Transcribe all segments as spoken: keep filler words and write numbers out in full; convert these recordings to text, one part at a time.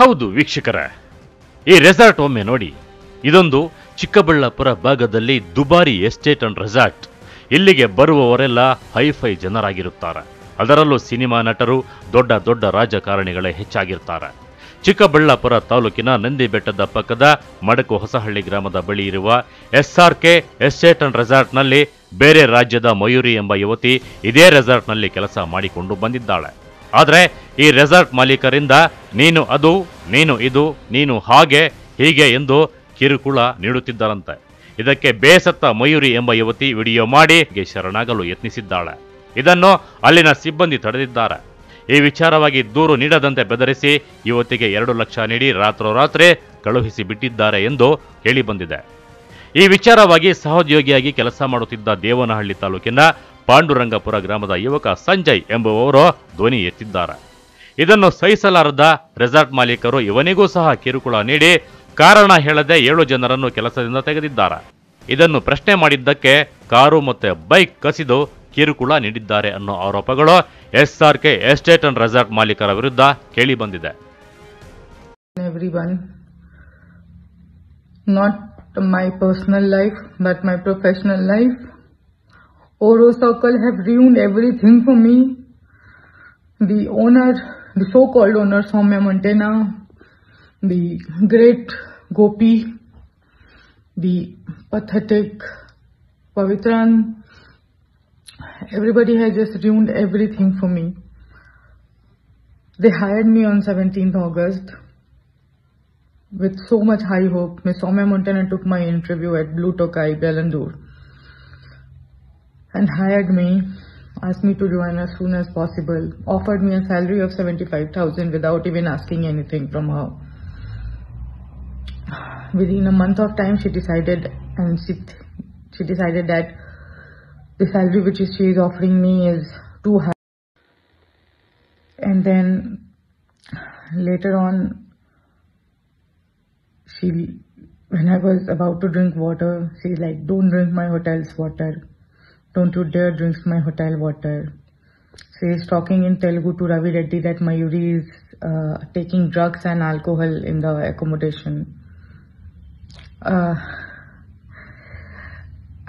ಹೌದು ವೀಕ್ಷಕರ, ಈ ರೆಸಾರ್ಟ್ ಒಮ್ಮೆ ನೋಡಿ. ಇದೊಂದು ಚಿಕ್ಕಬಳ್ಳಾಪುರ ಭಾಗದಲ್ಲಿ ದುಬಾರಿ ಎಸ್ಟೇಟ್ ಅಂಡ್ ರೆಸಾರ್ಟ್. ಇಲ್ಲಿಗೆ ಬರುವವರೆಲ್ಲ ಹೈಫೈ ಜನರಾಗಿರುತ್ತಾರೆ. ಅದರಲ್ಲೂ ಸಿನಿಮಾ ನಟರು, ದೊಡ್ಡ ದೊಡ್ಡ ರಾಜಕಾರಣಿಗಳೇ ಹೆಚ್ಚಾಗಿರ್ತಾರೆ. ಚಿಕ್ಕಬಳ್ಳಾಪುರ ತಾಲೂಕಿನ ನಂದಿಬೆಟ್ಟದ ಪಕ್ಕದ ಮಡಕು ಹೊಸಹಳ್ಳಿ ಗ್ರಾಮದ ಬಳಿ ಇರುವ ಎಸ್ಆರ್ಕೆ ಎಸ್ಟೇಟ್ ಅಂಡ್ ರೆಸಾರ್ಟ್ನಲ್ಲಿ ಬೇರೆ ರಾಜ್ಯದ ಮಯೂರಿ ಎಂಬ ಯುವತಿ ಇದೇ ರೆಸಾರ್ಟ್ನಲ್ಲಿ ಕೆಲಸ ಮಾಡಿಕೊಂಡು ಬಂದಿದ್ದಾಳೆ. ಆದರೆ ಈ ರೆಸಾರ್ಟ್ ಮಾಲೀಕರಿಂದ ನೀನು ಅದು, ನೀನು ಇದು, ನೀನು ಹಾಗೆ ಹೀಗೆ ಎಂದು ಕಿರುಕುಳ ನೀಡುತ್ತಿದ್ದಾರಂತೆ. ಇದಕ್ಕೆ ಬೇಸತ್ತ ಮಯೂರಿ ಎಂಬ ಯುವತಿ ವಿಡಿಯೋ ಮಾಡಿ ಶರಣಾಗಲು ಯತ್ನಿಸಿದ್ದಾಳೆ. ಇದನ್ನು ಅಲ್ಲಿನ ಸಿಬ್ಬಂದಿ ತಡೆದಿದ್ದಾರೆ. ಈ ವಿಚಾರವಾಗಿ ದೂರು ನೀಡದಂತೆ ಬೆದರಿಸಿ ಯುವತಿಗೆ ಎರಡು ಲಕ್ಷ ನೀಡಿ ರಾತ್ರೋರಾತ್ರಿ ಕಳುಹಿಸಿ ಬಿಟ್ಟಿದ್ದಾರೆ ಎಂದು ಕೇಳಿಬಂದಿದೆ. ಈ ವಿಚಾರವಾಗಿ ಸಹೋದ್ಯೋಗಿಯಾಗಿ ಕೆಲಸ ಮಾಡುತ್ತಿದ್ದ ದೇವನಹಳ್ಳಿ ತಾಲೂಕಿನ ಪಾಂಡುರಂಗಪುರ ಗ್ರಾಮದ ಯುವಕ ಸಂಜಯ್ ಎಂಬುವವರು ಧ್ವನಿ ಎತ್ತಿದ್ದಾರೆ. ಇದನ್ನು ಸಹಿಸಲಾರದ ರೆಸಾರ್ಟ್ ಮಾಲೀಕರು ಇವನಿಗೂ ಸಹ ಕಿರುಕುಳ ನೀಡಿ ಕಾರಣ ಹೇಳದೆ ಏಳು ಜನರನ್ನು ಕೆಲಸದಿಂದ ತೆಗೆದಿದ್ದಾರೆ. ಇದನ್ನು ಪ್ರಶ್ನೆ ಮಾಡಿದ್ದಕ್ಕೆ ಕಾರು ಮತ್ತು ಬೈಕ್ ಕಸಿದು ಕಿರುಕುಳ ನೀಡಿದ್ದಾರೆ ಅನ್ನೋ ಆರೋಪಗಳು ಎಸ್ಆರ್ಕೆ ಎಸ್ಟೇಟ್ ಅಂಡ್ ರೆಸಾರ್ಟ್ ಮಾಲೀಕರ ವಿರುದ್ಧ ಕೇಳಿಬಂದಿದೆ. Not my personal life, but my professional life. Oro Circle have ruined everything for me. The owner, the so-called owner Soumya Mantena, the great Gopi, the pathetic Pavitran, everybody has just ruined everything for me. They hired me on seventeenth August with so much high hope. Miss Soumya Mantena took my interview at Blue Tokai Byalandur and hired me, asked me to join as soon as possible, offered me a salary of seventy-five thousand without even asking anything from her. Within a month of time, she decided and she she decided that the salary which she is offering me is too high. And then later on, she, when I was about to drink water, she's like, "Don't drink my hotel's water. Don't you dare drink my hotel water." She is talking in Telugu to Ravi Reddy that Mayuri is uh, taking drugs and alcohol in the accommodation. Uh,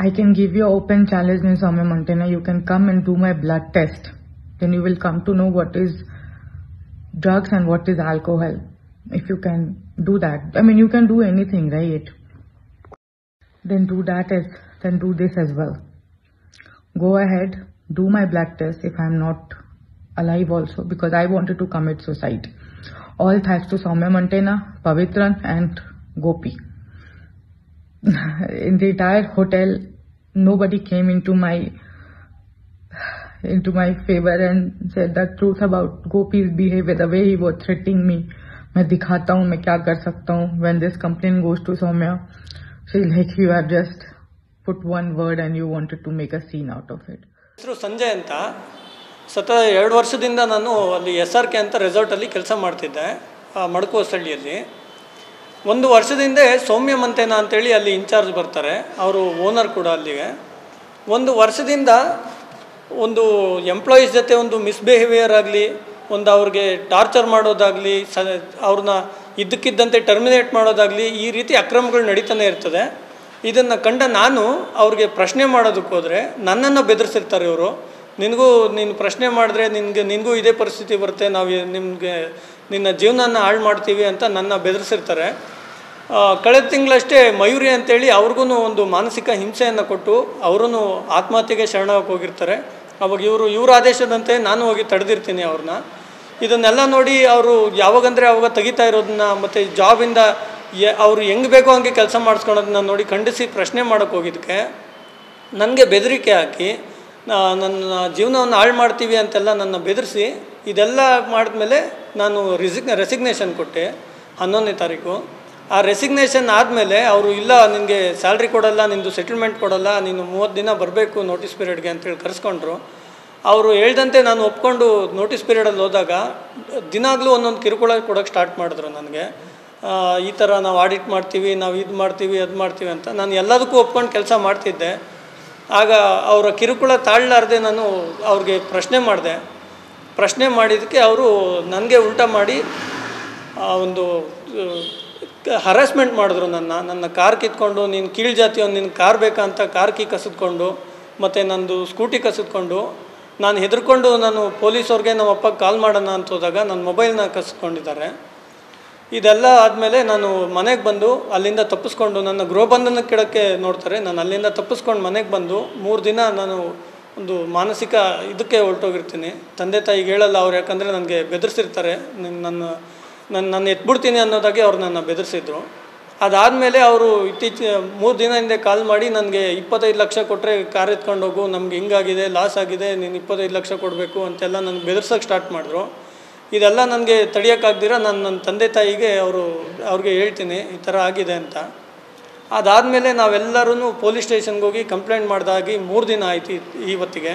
I can give you open challenge, Miss Soumya Mantena. You can come and do my blood test. Then you will come to know what is drugs and what is alcohol. If you can do that, I mean, you can do anything, right? Then do that as, then do this as well. Go ahead, do my blood test if I am not alive also, because I wanted to commit suicide. All thanks to Soumya Mantena, Pavitran, and Gopi. In the entire hotel, nobody came into my into my favor and said the truth about Gopi's behavior, the way he was threatening me. मैं दिखाता हूँ मैं क्या कर सकता हूँ. When this complaint goes to Soumya, she's like, "You have just put one word and you wanted to make a scene out of it." ಹೆಸರು ಸಂಜಯ್ ಅಂತ. ಸತತ ಎರಡು ವರ್ಷದಿಂದ ನಾನು ಅಲ್ಲಿ ಎಸ್ಆರ್ಕೆ ಅಂತ ರೆಸಾರ್ಟ್ ಅಲ್ಲಿ ಕೆಲಸ ಮಾಡ್ತಿದ್ದೆ ಮಡಕು ಹೊಸಳ್ಳಿಯಲ್ಲಿ. ಒಂದು ವರ್ಷದಿಂದ ಸೌಮ್ಯ ಮಂತೇನ ಅಂತೇಳಿ ಅಲ್ಲಿ ಇನ್ಚಾರ್ಜ್ ಬರ್ತಾರೆ, ಅವರು ಓನರ್ ಕೂಡ ಅಲ್ಲಿಗೆ. ಒಂದು ವರ್ಷದಿಂದ ಒಂದು ಎಂಪ್ಲಾಯೀಸ್ ಜೊತೆ ಒಂದು ಮಿಸ್ಬಿಹೇವಿಯರ್ ಆಗಲಿ, ಒಂದು ಅವ್ರಿಗೆ ಟಾರ್ಚರ್ ಮಾಡೋದಾಗಲಿ, ಸ ಅವ್ರನ್ನ ಇದ್ದಕ್ಕಿದ್ದಂತೆ ಟರ್ಮಿನೇಟ್ ಮಾಡೋದಾಗಲಿ, ಈ ರೀತಿ ಅಕ್ರಮಗಳು ನಡೀತಾನೆ ಇರ್ತದೆ. ಇದನ್ನು ಕಂಡ ನಾನು ಅವ್ರಿಗೆ ಪ್ರಶ್ನೆ ಮಾಡೋದಕ್ಕೆ ಹೋದರೆ ನನ್ನನ್ನು ಬೆದರಿಸಿರ್ತಾರೆ ಇವರು. ನಿನಗೂ ನೀನು ಪ್ರಶ್ನೆ ಮಾಡಿದ್ರೆ ನಿನಗೆ ನಿನಗೂ ಇದೇ ಪರಿಸ್ಥಿತಿ ಬರುತ್ತೆ, ನಾವು ನಿಮಗೆ ನಿನ್ನ ಜೀವನನ ಹಾಳು ಮಾಡ್ತೀವಿ ಅಂತ ನನ್ನ ಬೆದರಿಸಿರ್ತಾರೆ. ಕಳೆದ ತಿಂಗಳಷ್ಟೇ ಮಯೂರಿ ಅಂತೇಳಿ ಅವ್ರಿಗೂ ಒಂದು ಮಾನಸಿಕ ಹಿಂಸೆಯನ್ನು ಕೊಟ್ಟು ಅವರೂ ಆತ್ಮಹತ್ಯೆಗೆ ಶರಣಾಗಿ ಹೋಗಿರ್ತಾರೆ. ಅವಾಗ ಇವರು ಇವ್ರ ಆದೇಶದಂತೆ ನಾನು ಹೋಗಿ ತಡೆದಿರ್ತೀನಿ ಅವ್ರನ್ನ. ಇದನ್ನೆಲ್ಲ ನೋಡಿ ಅವರು ಯಾವಾಗಂದರೆ ಆವಾಗ ತೆಗಿತಾ ಇರೋದನ್ನ ಮತ್ತು ಜಾಬಿಂದ ಅವರು ಹೆಂಗೆ ಬೇಕೋ ಹಂಗೆ ಕೆಲಸ ಮಾಡಿಸ್ಕೊಳೋದನ್ನ ನೋಡಿ ಖಂಡಿಸಿ ಪ್ರಶ್ನೆ ಮಾಡೋಕ್ಕೆ ಹೋಗಿದ್ದಕ್ಕೆ ನನಗೆ ಬೆದರಿಕೆ ಹಾಕಿ ನನ್ನ ಜೀವನವನ್ನು ಹಾಳು ಮಾಡ್ತೀವಿ ಅಂತೆಲ್ಲ ನನ್ನ ಬೆದರಿಸಿ ಇದೆಲ್ಲ ಮಾಡಿದ್ಮೇಲೆ ನಾನು ರಿಸಿಗ್ ರೆಸಿಗ್ನೇಷನ್ ಕೊಟ್ಟೆ ಹನ್ನೊಂದನೇ ತಾರೀಕು. ಆ ರೆಸಿಗ್ನೇಷನ್ ಆದಮೇಲೆ ಅವರು, "ಇಲ್ಲ ನಿನಗೆ ಸ್ಯಾಲ್ರಿ ಕೊಡೋಲ್ಲ, ನಿನ್ನದು ಸೆಟಲ್ಮೆಂಟ್ ಕೊಡೋಲ್ಲ, ನೀನು ಮೂವತ್ತು ದಿನ ಬರಬೇಕು ನೋಟಿಸ್ ಪೀರಿಯಡ್ಗೆ" ಅಂತೇಳಿ ಕರೆಸ್ಕೊಂಡ್ರು. ಅವರು ಹೇಳ್ದಂತೆ ನಾನು ಒಪ್ಕೊಂಡು ನೋಟಿಸ್ ಪೀರಿಯಡಲ್ಲಿ ಹೋದಾಗ ದಿನಾಗಲೂ ಒಂದೊಂದು ಕಿರುಕುಳ ಕೊಡೋಕ್ಕೆ ಸ್ಟಾರ್ಟ್ ಮಾಡಿದ್ರು ನನಗೆ. ಈ ಥರ ನಾವು ಆಡಿಟ್ ಮಾಡ್ತೀವಿ, ನಾವು ಇದು ಮಾಡ್ತೀವಿ, ಅದು ಮಾಡ್ತೀವಿ ಅಂತ. ನಾನು ಎಲ್ಲದಕ್ಕೂ ಒಪ್ಕೊಂಡು ಕೆಲಸ ಮಾಡ್ತಿದ್ದೆ. ಆಗ ಅವರ ಕಿರುಕುಳ ತಾಳಲಾರದೆ ನಾನು ಅವ್ರಿಗೆ ಪ್ರಶ್ನೆ ಮಾಡಿದೆ. ಪ್ರಶ್ನೆ ಮಾಡಿದ್ದಕ್ಕೆ ಅವರು ನನಗೆ ಉಲ್ಟಾ ಮಾಡಿ ಒಂದು ಹರಾಸ್ಮೆಂಟ್ ಮಾಡಿದ್ರು ನನ್ನ ನನ್ನ ಕಾರ್ ಕಿತ್ಕೊಂಡು ನೀನು ಕೀಳು ಜಾತಿಯವ್ನು ನಿನ್ನ ಕಾರ್ ಬೇಕಂತ ಕಾರ್ ಕಿ ಕಸಿದ್ಕೊಂಡು ಮತ್ತು ನಂದು ಸ್ಕೂಟಿ ಕಸಿದ್ಕೊಂಡು ನಾನು ಹೆದರ್ಕೊಂಡು ನಾನು ಪೊಲೀಸವ್ರಿಗೆ ನಮ್ಮ ಅಪ್ಪ ಕಾಲ್ ಮಾಡೋಣ ಅಂತ ಹೋದಾಗ ನನ್ನ ಮೊಬೈಲ್ನ ಕಸಿದ್ಕೊಂಡಿದ್ದಾರೆ. ಇದೆಲ್ಲ ಆದಮೇಲೆ ನಾನು ಮನೆಗೆ ಬಂದು ಅಲ್ಲಿಂದ ತಪ್ಪಿಸ್ಕೊಂಡು ನನ್ನ ಗೃಹಬಂಧನಕ್ಕಿಡಕ್ಕೆ ನೋಡ್ತಾರೆ. ನಾನು ಅಲ್ಲಿಂದ ತಪ್ಪಿಸ್ಕೊಂಡು ಮನೆಗೆ ಬಂದು ಮೂರು ದಿನ ನಾನು ಒಂದು ಮಾನಸಿಕ ಇದಕ್ಕೆ ಹೊರಟೋಗಿರ್ತೀನಿ. ತಂದೆ ತಾಯಿಗೆ ಹೇಳಲ್ಲ ಅವ್ರು, ಯಾಕಂದರೆ ನನಗೆ ಬೆದರಿಸಿರ್ತಾರೆ. ನನ್ನ ನನ್ನ ನಾನು ಎತ್ಬಿಡ್ತೀನಿ ಅನ್ನೋದಾಗೆ ಅವ್ರು ನನ್ನ ಬೆದರಿಸಿದ್ರು. ಅದಾದಮೇಲೆ ಅವರು ಇತ್ತೀಚೆ ಮೂರು ದಿನ ಹಿಂದೆ ಕಾಲ್ ಮಾಡಿ ನನಗೆ ಇಪ್ಪತ್ತೈದು ಲಕ್ಷ ಕೊಟ್ಟರೆ ಕಾರ್ ಎತ್ಕೊಂಡೋಗು, ನಮ್ಗೆ ಹಿಂಗಾಗಿದೆ, ಲಾಸ್ ಆಗಿದೆ, ನೀನು ಇಪ್ಪತ್ತೈದು ಲಕ್ಷ ಕೊಡಬೇಕು ಅಂತೆಲ್ಲ ನನಗೆ ಬೆದರ್ಸೋಕ್ಕೆ ಸ್ಟಾರ್ಟ್ ಮಾಡಿದ್ರು. ಇದೆಲ್ಲ ನನಗೆ ತಡೆಯೋಕ್ಕಾಗ್ದಿರ ನಾನು ನನ್ನ ತಂದೆ ತಾಯಿಗೆ ಅವರು ಅವ್ರಿಗೆ ಹೇಳ್ತೀನಿ ಈ ಥರ ಆಗಿದೆ ಅಂತ. ಅದಾದಮೇಲೆ ನಾವೆಲ್ಲರೂ ಪೊಲೀಸ್ ಸ್ಟೇಷನ್ಗೆ ಹೋಗಿ ಕಂಪ್ಲೇಂಟ್ ಮಾಡಿದಾಗಿ ಮೂರು ದಿನ ಆಯ್ತು. ಇವತ್ತಿಗೆ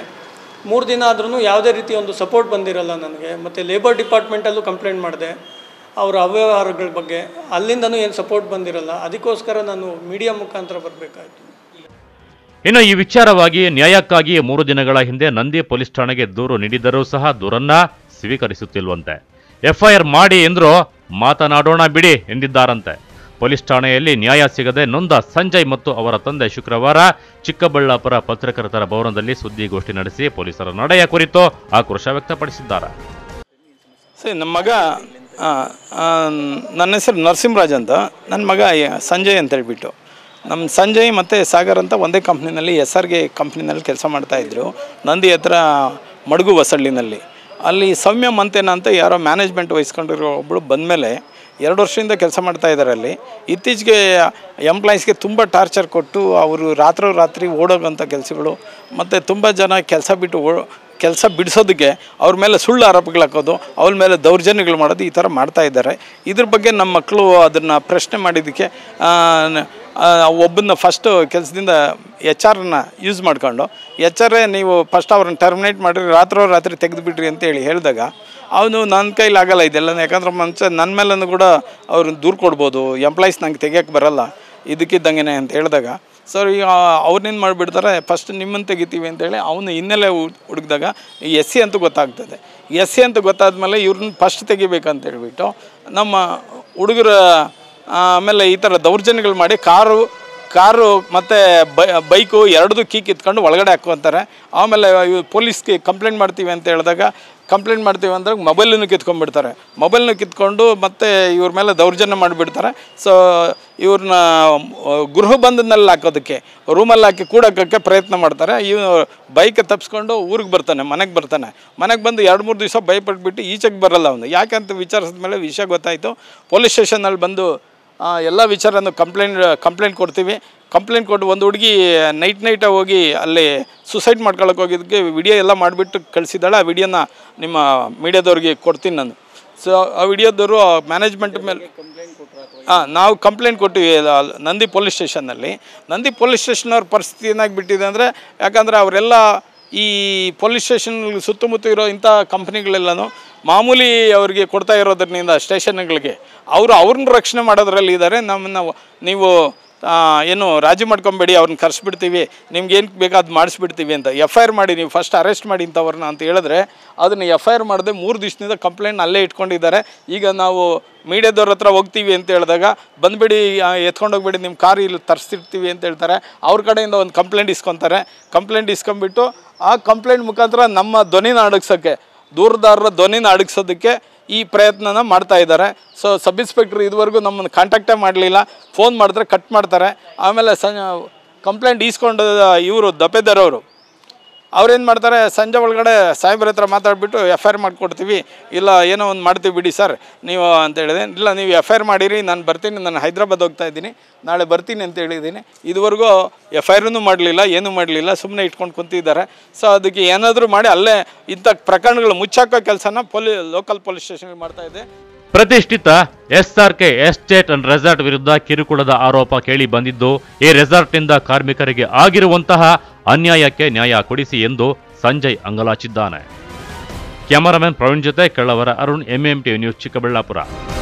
ಮೂರು ದಿನ ಆದ್ರೂ ಯಾವುದೇ ರೀತಿ ಒಂದು ಸಪೋರ್ಟ್ ಬಂದಿರಲ್ಲ ನನಗೆ. ಮತ್ತು ಲೇಬರ್ ಡಿಪಾರ್ಟ್ಮೆಂಟಲ್ಲೂ ಕಂಪ್ಲೇಂಟ್ ಮಾಡಿದೆ ಅವರ ಅವ್ಯವಹಾರಗಳ ಬಗ್ಗೆ, ಅಲ್ಲಿಂದನೂ ಏನು ಸಪೋರ್ಟ್ ಬಂದಿರಲ್ಲ. ಅದಕ್ಕೋಸ್ಕರ ನಾನು ಮೀಡಿಯಾ ಮುಖಾಂತರ ಬರಬೇಕಾಯಿತು. ಇನ್ನು ಈ ವಿಚಾರವಾಗಿ ನ್ಯಾಯಕ್ಕಾಗಿ ಮೂರು ದಿನಗಳ ಹಿಂದೆ ನಂದಿ ಪೊಲೀಸ್ ಠಾಣೆಗೆ ದೂರು ನೀಡಿದ್ದರೂ ಸಹ ದೂರನ್ನು ಸ್ವೀಕರಿಸುತ್ತಿಲ್ವಂತೆ. ಎಫ್ಐಆರ್ ಮಾಡಿ ಎಂದ್ರೂ ಮಾತನಾಡೋಣ ಬಿಡಿ ಎಂದಿದ್ದಾರಂತೆ. ಪೊಲೀಸ್ ಠಾಣೆಯಲ್ಲಿ ನ್ಯಾಯ ಸಿಗದೆ ನೊಂದ ಸಂಜಯ್ ಮತ್ತು ಅವರ ತಂದೆ ಶುಕ್ರವಾರ ಚಿಕ್ಕಬಳ್ಳಾಪುರ ಪತ್ರಕರ್ತರ ಭವನದಲ್ಲಿ ಸುದ್ದಿಗೋಷ್ಠಿ ನಡೆಸಿ ಪೊಲೀಸರ ನಡೆಯ ಕುರಿತು ಆಕ್ರೋಶ ವ್ಯಕ್ತಪಡಿಸಿದ್ದಾರೆ. ಸರಿ, ನಮ್ಮ ಮಗ ನನ್ನ ಹೆಸರು ನರಸಿಂಹರಾಜ್ ಅಂತ, ನನ್ನ ಮಗ ಸಂಜಯ್ ಅಂತ ಹೇಳ್ಬಿಟ್ಟು, ನಮ್ಮ ಸಂಜಯ್ ಮತ್ತು ಸಾಗರ್ ಅಂತ ಒಂದೇ ಕಂಪ್ನಿನಲ್ಲಿ ಎಸ್ ಆರ್ ಕೆ ಕಂಪ್ನಿನಲ್ಲಿ ಕೆಲಸ ಮಾಡ್ತಾಯಿದ್ರು ನಂದಿ ಹತ್ರ ಮಡಗು ಹೊಸಳ್ಳಿನಲ್ಲಿ. ಅಲ್ಲಿ ಸೌಮ್ಯ ಮಂತೇನ ಅಂತ ಯಾರೋ ಮ್ಯಾನೇಜ್ಮೆಂಟ್ ವಹಿಸ್ಕೊಂಡಿರೋ ಒಬ್ಬಳು ಬಂದಮೇಲೆ ಎರಡು ವರ್ಷದಿಂದ ಕೆಲಸ ಮಾಡ್ತಾ ಇದ್ದಾರೆ ಅಲ್ಲಿ. ಇತ್ತೀಚೆಗೆ ಎಂಪ್ಲಾಯೀಸ್ಗೆ ತುಂಬ ಟಾರ್ಚರ್ ಕೊಟ್ಟು ಅವರು ರಾತ್ರೋ ರಾತ್ರಿ ಓಡೋಗೋಂಥ ಕೆಲಸಗಳು, ಮತ್ತು ತುಂಬ ಜನ ಕೆಲಸ ಬಿಟ್ಟು ಓ ಕೆಲಸ ಬಿಡಿಸೋದಕ್ಕೆ ಅವ್ರ ಮೇಲೆ ಸುಳ್ಳು ಆರೋಪಗಳು ಹಾಕೋದು, ಅವ್ರ ಮೇಲೆ ದೌರ್ಜನ್ಯಗಳು ಮಾಡೋದು, ಈ ಥರ ಮಾಡ್ತಾ ಇದ್ದಾರೆ. ಇದ್ರ ಬಗ್ಗೆ ನಮ್ಮ ಮಕ್ಕಳು ಅದನ್ನು ಪ್ರಶ್ನೆ ಮಾಡಿದ್ದಕ್ಕೆ ಒಬ್ಬನ್ನ ಫಸ್ಟು ಕೆಲಸದಿಂದ ಎಚ್ ಆರ್ನ ಯೂಸ್ ಮಾಡ್ಕೊಂಡು, ಎಚ್ ಆರ್ ನೀವು ಫಸ್ಟ್ ಅವ್ರನ್ನ ಟರ್ಮಿನೇಟ್ ಮಾಡಿರಿ, ರಾತ್ರೋ ರಾತ್ರಿ ತೆಗೆದುಬಿಟ್ರಿ ಅಂತೇಳಿ ಹೇಳಿದಾಗ ಅವನು ನನ್ನ ಕೈಲಾಗಲ್ಲ ಇದೆಲ್ಲ, ಯಾಕಂದ್ರೆ ಮುಂಚೆ ನನ್ನ ಮೇಲೂ ಕೂಡ ಅವ್ರನ್ನ ದೂರು ಕೊಡ್ಬೋದು, ಎಂಪ್ಲಾಯೀಸ್ ನಂಗೆ ತೆಗಿಯೋಕ್ಕೆ ಬರೋಲ್ಲ ಇದಕ್ಕಿದ್ದಂಗೆ ಅಂತ ಹೇಳಿದಾಗ ಸರ್ ಈಗ ಅವ್ರನ್ನೇನು ಮಾಡಿಬಿಡ್ತಾರೆ, ಫಸ್ಟ್ ನಿಮ್ಮನ್ನು ತೆಗಿತೀವಿ ಅಂತೇಳಿ ಅವನು ಹಿನ್ನೆಲೆ ಹುಡುಕಿದಾಗ ಎಸ್ ಸಿ ಅಂತೂ ಗೊತ್ತಾಗ್ತದೆ. ಎಸ್ ಸಿ ಅಂತ ಗೊತ್ತಾದ್ಮೇಲೆ ಇವ್ರನ್ನ ಫಸ್ಟ್ ತೆಗಿಬೇಕಂತ ಹೇಳ್ಬಿಟ್ಟು ನಮ್ಮ ಹುಡುಗರ ಆಮೇಲೆ ಈ ಥರ ದೌರ್ಜನ್ಯಗಳು ಮಾಡಿ ಕಾರು ಕಾರು ಮತ್ತು ಬೈಕು ಎರಡದು ಕೀ ಕಿತ್ಕೊಂಡು ಒಳಗಡೆ ಹಾಕ್ಕೊತಾರೆ. ಆಮೇಲೆ ಪೊಲೀಸ್ಗೆ ಕಂಪ್ಲೇಂಟ್ ಮಾಡ್ತೀವಿ ಅಂತ ಹೇಳಿದಾಗ ಕಂಪ್ಲೇಂಟ್ ಮಾಡ್ತೀವಿ ಅಂದಾಗ ಮೊಬೈಲನ್ನು ಕಿತ್ಕೊಂಡ್ಬಿಡ್ತಾರೆ. ಮೊಬೈಲನ್ನು ಕಿತ್ಕೊಂಡು ಮತ್ತು ಇವ್ರ ಮೇಲೆ ದೌರ್ಜನ್ಯ ಮಾಡಿಬಿಡ್ತಾರೆ. ಸೊ ಇವ್ರನ್ನ ಗೃಹ ಬಂಧನಲ್ಲಿ ಹಾಕೋದಕ್ಕೆ ರೂಮಲ್ಲಿ ಹಾಕಿ ಕೂಡೋಕ್ಕೆ ಪ್ರಯತ್ನ ಮಾಡ್ತಾರೆ. ಇವ್ನು ಬೈಕ್ ತಪ್ಪಿಸ್ಕೊಂಡು ಊರಿಗೆ ಬರ್ತಾನೆ, ಮನೆಗೆ ಬರ್ತಾನೆ. ಮನೆಗೆ ಬಂದು ಎರಡು ಮೂರು ದಿವಸ ಭಯಪಟ್ಬಿಟ್ಟು ಈಚೆಗೆ ಬರಲ್ಲ ಅವನು. ಯಾಕಂತ ವಿಚಾರಿಸಿದ ಮೇಲೆ ವಿಷಯ ಗೊತ್ತಾಯಿತು. ಪೊಲೀಸ್ ಸ್ಟೇಷನಲ್ಲಿ ಬಂದು ಎಲ್ಲ ವಿಚಾರನೂ ಕಂಪ್ಲೇಂಟ್ ಕಂಪ್ಲೇಂಟ್ ಕೊಡ್ತೀವಿ. ಕಂಪ್ಲೇಂಟ್ ಕೊಟ್ಟು ಒಂದು ಹುಡುಗಿ ನೈಟ್ ನೈಟ ಹೋಗಿ ಅಲ್ಲಿ ಸುಸೈಡ್ ಮಾಡ್ಕೊಳ್ಳೋಕೆ ಹೋಗಿದ್ದಕ್ಕೆ ವಿಡಿಯೋ ಎಲ್ಲ ಮಾಡಿಬಿಟ್ಟು ಕಳಿಸಿದ್ದಾಳೆ. ಆ ವಿಡಿಯೋನ ನಿಮ್ಮ ಮೀಡಿಯಾದವ್ರಿಗೆ ಕೊಡ್ತೀನಿ ನಾನು. ಸೊ ಆ ವಿಡಿಯೋದವರು ಮ್ಯಾನೇಜ್ಮೆಂಟ್ ಮೇಲೆ ಹಾಂ ನಾವು ಕಂಪ್ಲೇಂಟ್ ಕೊಟ್ಟಿವಿ ನಂದಿ ಪೊಲೀಸ್ ಸ್ಟೇಷನ್ನಲ್ಲಿ. ನಂದಿ ಪೊಲೀಸ್ ಸ್ಟೇಷನವ್ರ ಪರಿಸ್ಥಿತಿ ಏನಾಗಿ ಬಿಟ್ಟಿದೆ ಅಂದರೆ, ಯಾಕಂದರೆ ಅವರೆಲ್ಲ ಈ ಪೊಲೀಸ್ ಸ್ಟೇಷನ್ ಸುತ್ತಮುತ್ತ ಇರೋ ಇಂಥ ಕಂಪ್ನಿಗಳೆಲ್ಲನೂ ಮಾಮೂಲಿ ಅವರಿಗೆ ಕೊಡ್ತಾ ಇರೋದ್ರಿಂದ ಸ್ಟೇಷನ್ಗಳಿಗೆ ಅವರು ಅವ್ರನ್ನ ರಕ್ಷಣೆ ಮಾಡೋದ್ರಲ್ಲಿ ಇದ್ದಾರೆ. ನಮ್ಮನ್ನ ನೀವು ಏನು ರಾಜಿ ಮಾಡ್ಕೊಂಬೇಡಿ, ಅವ್ರನ್ನ ಕರೆಸ್ಬಿಡ್ತೀವಿ, ನಿಮ್ಗೇನು ಬೇಕು ಅದು ಮಾಡಿಸ್ಬಿಡ್ತೀವಿ ಅಂತ ಎಫ್ ಐ ಆರ್ ಮಾಡಿ, ನೀವು ಫಸ್ಟ್ ಅರೆಸ್ಟ್ ಮಾಡಿ ಇಂಥವ್ರನ್ನ ಅಂತ ಹೇಳಿದ್ರೆ ಅದನ್ನು ಎಫ್ ಐ ಆರ್ ಮಾಡಿದೆ. ಮೂರು ದಿವಸದಿಂದ ಕಂಪ್ಲೇಂಟ್ ಅಲ್ಲೇ ಇಟ್ಕೊಂಡಿದ್ದಾರೆ. ಈಗ ನಾವು ಮೀಡಿಯಾದವ್ರ ಹತ್ರ ಹೋಗ್ತೀವಿ ಅಂತ ಹೇಳಿದಾಗ ಬಂದುಬಿಡಿ, ಎತ್ಕೊಂಡೋಗ್ಬೇಡಿ, ನಿಮ್ಮ ಕಾರ್ ಇಲ್ಲಿ ತರಿಸ್ತಿರ್ತೀವಿ ಅಂತ ಹೇಳ್ತಾರೆ. ಅವ್ರ ಕಡೆಯಿಂದ ಒಂದು ಕಂಪ್ಲೇಂಟ್ ಇಸ್ಕೊತಾರೆ. ಕಂಪ್ಲೇಂಟ್ ಇಸ್ಕೊಂಬಿಟ್ಟು ಆ ಕಂಪ್ಲೇಂಟ್ ಮುಖಾಂತರ ನಮ್ಮ ಧ್ವನಿನ ಅಡಗಿಸೋಕ್ಕೆ, ದೂರದಾರರ ಧ್ವನಿನ ಅಡಗಿಸೋದಕ್ಕೆ ಈ ಪ್ರಯತ್ನನ ಮಾಡ್ತಾ ಇದ್ದಾರೆ. ಸೊ ಸಬ್ ಇನ್ಸ್ಪೆಕ್ಟ್ರ್ ಇದುವರೆಗೂ ನಮ್ಮನ್ನು ಕಾಂಟ್ಯಾಕ್ಟೇ ಮಾಡಲಿಲ್ಲ. ಫೋನ್ ಮಾಡಿದ್ರೆ ಕಟ್ ಮಾಡ್ತಾರೆ. ಆಮೇಲೆ ಸಂ ಕಂಪ್ಲೇಂಟ್ ಈಸ್ಕೊಂಡು ಇವರು ದಪೇದಾರವರು ಅವ್ರೇನು ಮಾಡ್ತಾರೆ, ಸಂಜೆ ಒಳಗಡೆ ಸಾಹೇಬ್ರ ಹತ್ರ ಮಾತಾಡಿಬಿಟ್ಟು ಎಫ್ ಐ ಆರ್ ಮಾಡಿಕೊಡ್ತೀವಿ, ಇಲ್ಲ ಏನೋ ಒಂದು ಮಾಡ್ತೀವಿ ಬಿಡಿ ಸರ್ ನೀವು ಅಂತ ಹೇಳಿದೆ. ಇಲ್ಲ ನೀವು ಎಫ್ ಐ ಆರ್ ಮಾಡಿರಿ, ನಾನು ಬರ್ತೀನಿ, ನಾನು ಹೈದ್ರಾಬಾದ್ ಹೋಗ್ತಾ ಇದ್ದೀನಿ, ನಾಳೆ ಬರ್ತೀನಿ ಅಂತ ಹೇಳಿದ್ದೀನಿ. ಇದುವರೆಗೂ ಎಫ್ ಐ ಆರ್ನೂ ಮಾಡಲಿಲ್ಲ, ಏನೂ ಮಾಡಲಿಲ್ಲ, ಸುಮ್ಮನೆ ಇಟ್ಕೊಂಡು ಕುಂತಿದ್ದಾರೆ. ಸೊ ಅದಕ್ಕೆ ಏನಾದರೂ ಮಾಡಿ ಅಲ್ಲೇ ಇಂಥ ಪ್ರಕರಣಗಳು ಮುಚ್ಚಾಕೋ ಕೆಲಸನ ಪೊಲೀ ಲೋಕಲ್ ಪೊಲೀಸ್ ಸ್ಟೇಷನ್ಗೆ ಮಾಡ್ತಾ ಇದೆ. ಪ್ರತಿಷ್ಠಿತ ಎಸ್ಆರ್ಕೆ ಎಸ್ಟೇಟ್ ಅಂಡ್ ರೆಸಾರ್ಟ್ ವಿರುದ್ಧ ಕಿರುಕುಳದ ಆರೋಪ ಕೇಳಿ ಬಂದಿದ್ದು ಈ ರೆಸಾರ್ಟ್ನಿಂದ ಕಾರ್ಮಿಕರಿಗೆ ಆಗಿರುವಂತಹ ಅನ್ಯಾಯಕ್ಕೆ ನ್ಯಾಯ ಕೊಡಿಸಿ ಎಂದು ಸಂಜಯ್ ಅಂಗಲಾಚಿದ್ದಾನೆ. ಕ್ಯಾಮರಾಮನ್ ಪ್ರವೀಣ್ ಜೊತೆ ಕೆಳವರ ಅರುಣ್, ಎಂಎಂಟಿ ನ್ಯೂಸ್, ಚಿಕ್ಕಬಳ್ಳಾಪುರ.